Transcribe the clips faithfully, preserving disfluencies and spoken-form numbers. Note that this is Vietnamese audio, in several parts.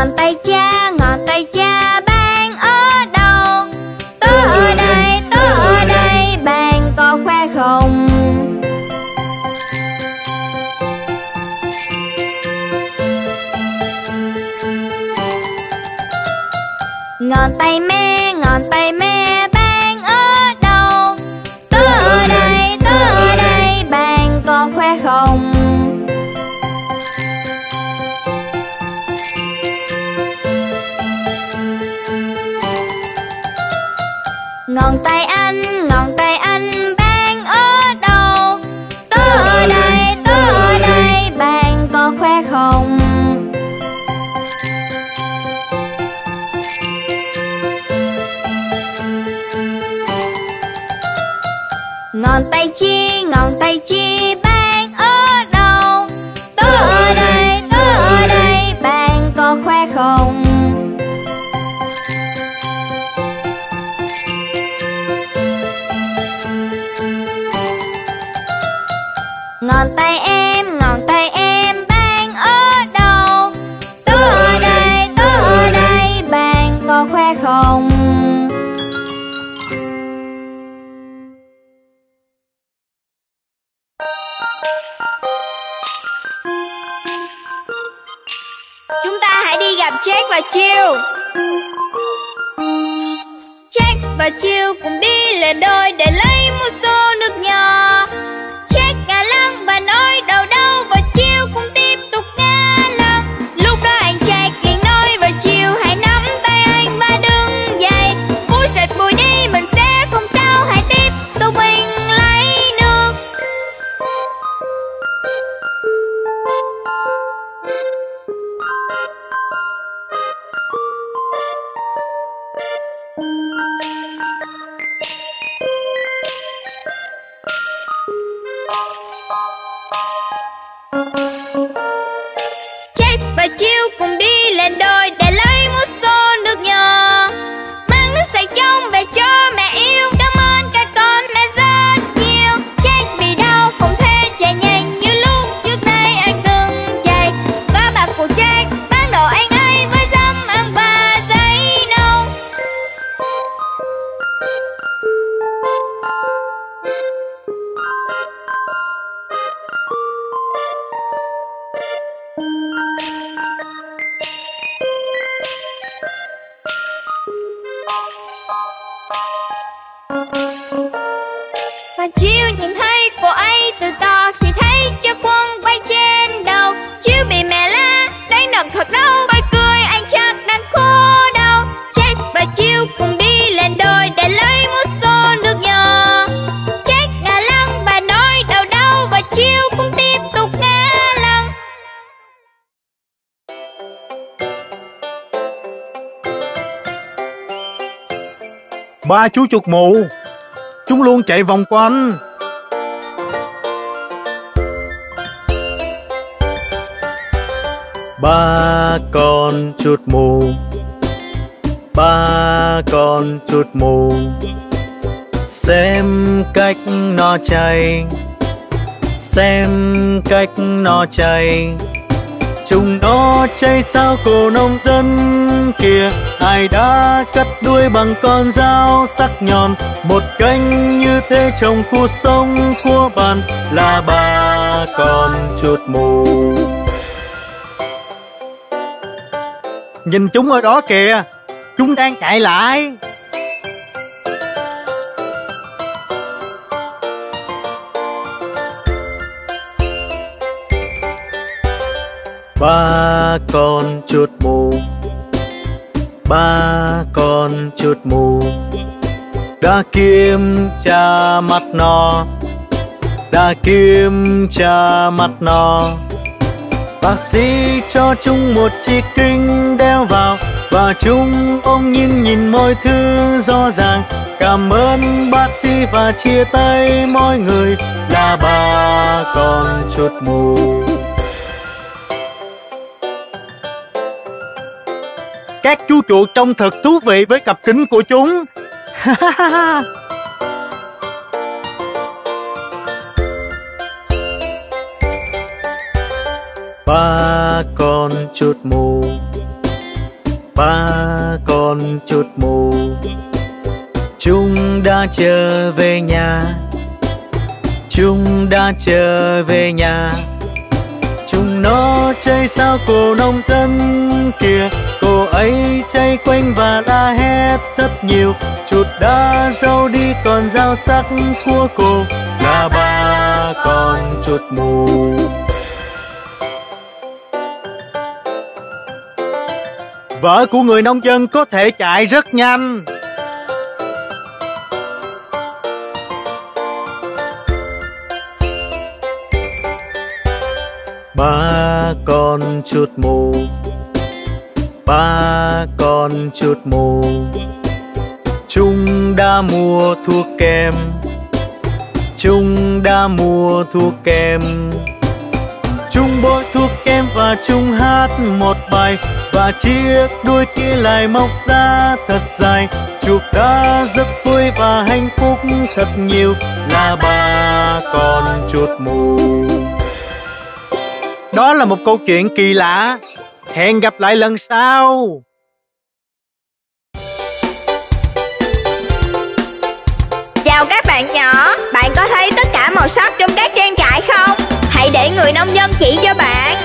Ngón tay cha, ngón tay cha bạn ở đâu? Tôi ở đây, tôi ở đây, bạn có khoe không? Ngón tay me, ngón tay me bạn ở đâu? Tôi ở đây, tôi ở đây, bạn có khoe không? Ngón tay anh, ngón tay anh bạn ở đâu? Tôi ở đây, tôi ở đây, bạn có khoe không? Ngón tay chi, ngón tay chi bạn ở đâu? Tôi ở đây, tôi ở đây, bạn có khoe không? Ngón tay em, ngón tay em bạn ở đâu? Tôi ở đây, tôi ở đây, bạn có khoe không? Chúng ta hãy đi gặp Jack và Jill. Jack và Jill cùng đi lẻ đôi để lấy một xô nước nhỏ. Jack ngả lăn và nói đau đau và Jill cũng tiếp tục ngả lăn. Lúc đó anh Jack liền nói và Jill hãy nắm tay anh và đừng dậy. Phủi sạch bụi đi, mình sẽ không sao, hãy tiếp tục mình lấy nước. Jack và Jill cùng đi lên đồi để lấy một xô nước nhỏ. Mang nước sạch trong về cho mẹ yêu. Cảm ơn các con mẹ rất nhiều. Jack bị đau không thể chạy nhanh như lúc trước nay anh từng chạy. Và bạc của Jack bán đồ anh ấy với dăm ăn và giấy nâu. Và Jill nhìn thấy cô ấy từ to khi thấy chiếc quần bay trên đầu. Jill bị mẹ la đánh đòn thật đau. Bà cười anh chắc đang khô đau. Jack và Jill cùng đi lên đồi để lấy một xô nước nhỏ. Jack ngả lăn và nói đau đau và Jill cũng tiếp tục ngã lăn. Ba chú chuột mù, chúng luôn chạy vòng quanh. Ba con chuột mù, ba con chuột mù, xem cách nó chạy, xem cách nó chạy. Chúng nó chạy sao cô nông dân kia. Ai đã cắt đuôi bằng con dao sắc nhọn. Một cánh như thế trong khu sông của bạn là ba con chuột mù. Nhìn chúng ở đó kìa, chúng đang chạy lại. Ba con chuột mù, ba con chuột mù, đã kiểm tra mặt nó, đã kiểm tra mặt nó. Bác sĩ cho chúng một chiếc kính đeo vào và chúng ôm nhìn nhìn mọi thứ rõ ràng. Cảm ơn bác sĩ và chia tay mọi người là ba con chuột mù. Các chú chuột trông thật thú vị với cặp kính của chúng. Ba con chuột mù, ba con chuột mù. Chúng đã trở về nhà, chúng đã trở về nhà. Chúng nó chơi sao cô nông dân kìa, cô ấy chạy quanh và la hét rất nhiều. Chuột đã râu đi còn dao sắc của cô là ba con chuột mù. Vợ của người nông dân có thể chạy rất nhanh. Ba con chuột mù, ba con chuột mù. Chúng đã mua thuốc kem, chúng đã mua thuốc kem. Chúng bôi thuốc kem và chúng hát một bài, và chiếc đuôi kia lại mọc ra thật dài. Chuột đã rất vui và hạnh phúc thật nhiều là ba con chuột mù. Đó là một câu chuyện kỳ lạ. Hẹn gặp lại lần sau. Chào các bạn nhỏ. Bạn có thấy tất cả màu sắc trong các trang trại không? Hãy để người nông dân chỉ cho bạn.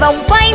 Vòng quanh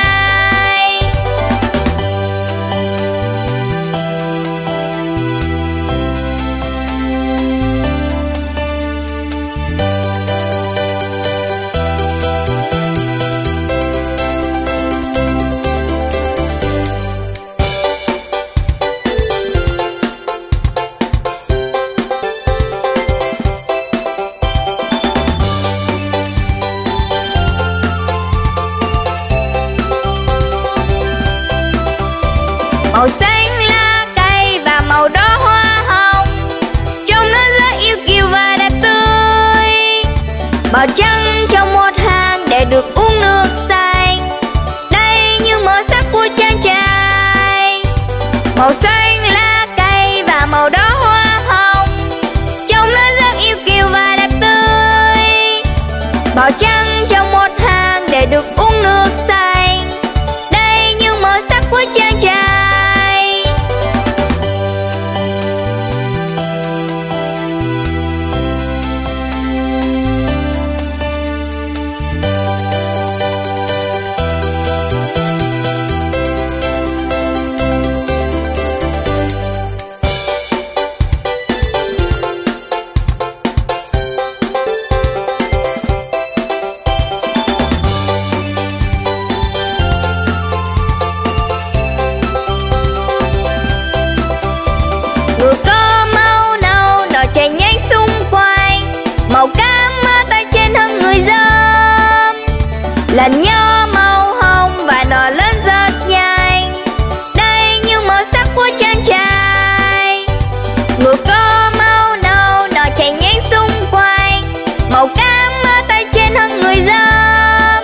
Đứng trong một hàng, cối xấy gió màu vàng, quay cánh tay chân của họ xoay. Mây kéo màu đỏ chạy vòng quanh vòng quanh, đây những màu sắc của trang trại. Màu xanh lá cây và màu đỏ hoa hồng, trông nó rất yêu kiều và đẹp tươi. Màu trắng trong một hang để được uống nước xanh, đây những màu sắc của trang trại. Màu xanh lá cây và màu đỏ hoa hồng, trông nó rất yêu kiều và đẹp tươi. Màu trắng trong một hang để được uống nước xanh, đây những màu sắc của trang trại. Là nho màu hồng và nở lớn rất nhanh, đây những màu sắc của trang trại. Ngựa có màu nâu nở chạy nhanh xung quanh, màu cam ở tay trên thân người dâm.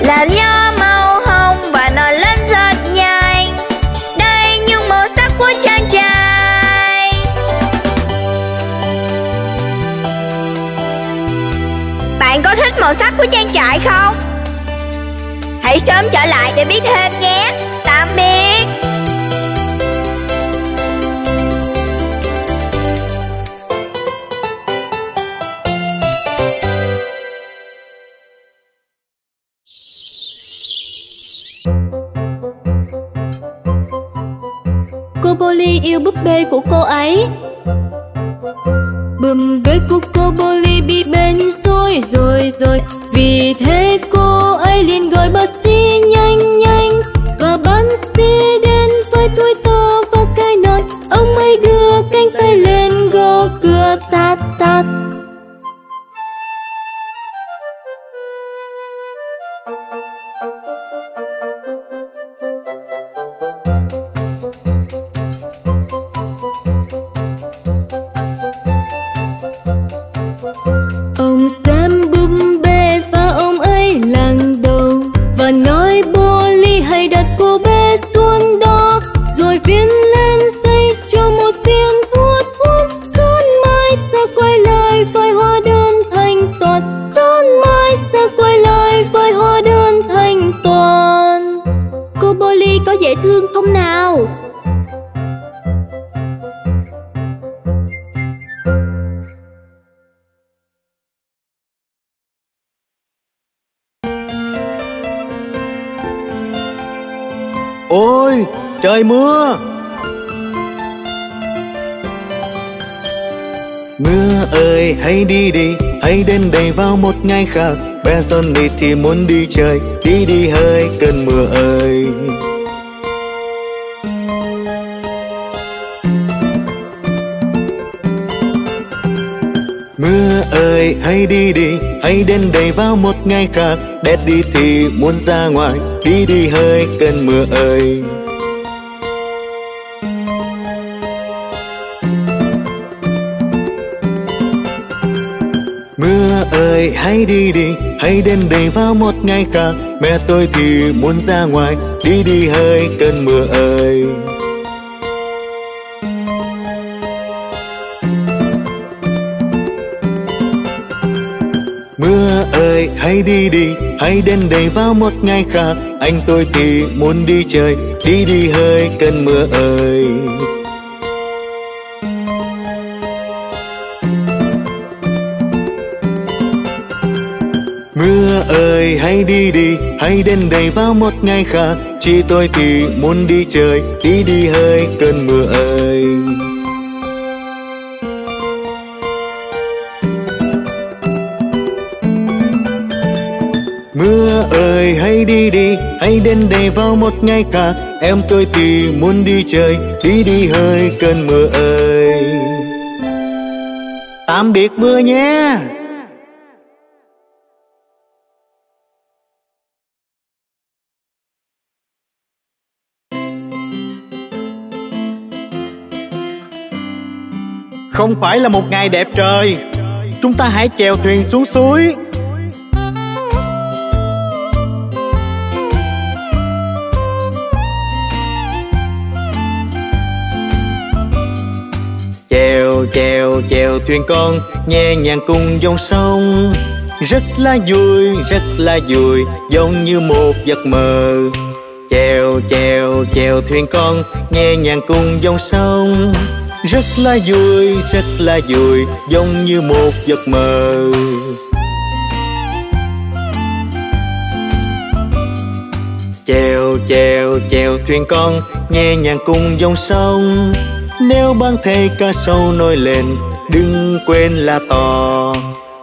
Là nho màu hồng và nở lớn rất nhanh, đây những màu sắc của trang trại. Bạn có thích màu sắc của trang trại không? Hãy sớm trở lại để biết thêm nhé. Tạm biệt. Cô Polly yêu búp bê của cô ấy. Búp bê của cô Polly bị bên tôi rồi rồi, vì thế cô ấy liền gọi Bertie nhanh nhanh. Và Bertie đến với túi to và cái nón, ông ấy đưa cánh tay lên gõ cửa tát tát. Ôi, trời mưa. Mưa ơi, hãy đi đi, hãy đến đây vào một ngày khác. Bé Johnny thì muốn đi chơi, đi đi hơi cơn mưa ơi. Mưa ơi, hãy đi đi, hãy đến đây vào một ngày khác. Daddy thì muốn ra ngoài, đi đi hơi cơn mưa ơi. Mưa ơi, hãy đi đi, hãy đến đây vào một ngày khác. Mẹ tôi thì muốn ra ngoài, đi đi hơi cơn mưa ơi. Mưa ơi, hãy đi đi, hãy đến đây vào một ngày khác. Anh tôi thì muốn đi chơi, đi đi hơi cơn mưa ơi. Mưa ơi, hãy đi đi, hãy đến đây vào một ngày khác. Chị tôi thì muốn đi chơi, đi đi hơi cơn mưa ơi. Mưa ơi, hãy đi đi, hãy đến đây vào một ngày cả. Em tôi thì muốn đi chơi, đi đi hơi cơn mưa ơi. Tạm biệt mưa nhé. Không phải là một ngày đẹp trời, chúng ta hãy chèo thuyền xuống suối. Chèo chèo chèo thuyền con nhẹ nhàng cùng dòng sông, rất là vui rất là vui, giống như một giấc mơ. Chèo chèo chèo thuyền con nhẹ nhàng cùng dòng sông, rất là vui rất là vui, giống như một giấc mơ. Chèo chèo chèo thuyền con nhẹ nhàng cùng dòng sông, nếu bạn thấy cá sấu nổi lên đừng quên là to.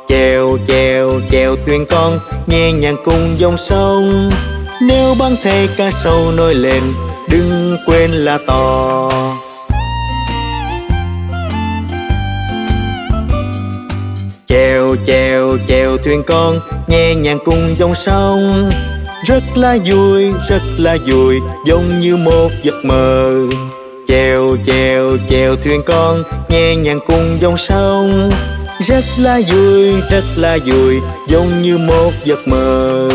Chèo chèo chèo thuyền con nhẹ nhàng cùng dòng sông, nếu bạn thấy cá sấu nổi lên đừng quên là to. Chèo chèo chèo thuyền con nhẹ nhàng cùng dòng sông, rất là vui rất là vui, giống như một giấc mơ. Chèo chèo chèo thuyền con nhẹ nhàng cùng dòng sông, rất là vui rất là vui, giống như một giấc mơ.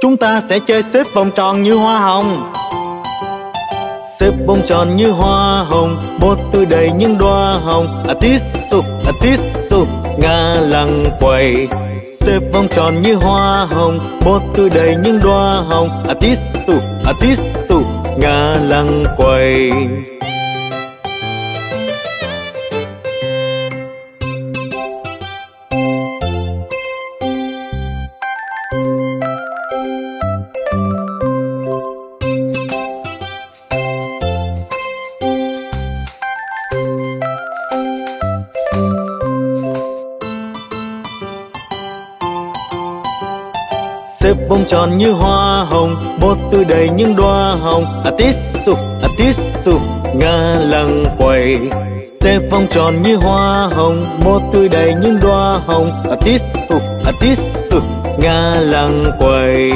Chúng ta sẽ chơi xếp vòng tròn như hoa hồng. Xếp vòng tròn như hoa hồng, bột tươi đầy những đóa hồng. A tít sụp, a tít sụp, ngà lăng quay. Xếp vòng tròn như hoa hồng, bột tươi đầy những đóa hồng. A tít sụp, a tít sụp, ngà lăng quay. Xếp vòng tròn như hoa hồng, bột tươi đầy những đóa hồng. A tít sụp, a tít sụp, ngà lăng quay. Xếp vòng tròn như hoa hồng, bột tươi đầy những đóa hồng. A tít sụp, a tít sụp, ngà lăng quay.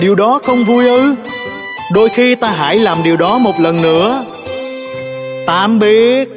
Điều đó không vui ư? Đôi khi ta hãy làm điều đó một lần nữa. Tạm biệt.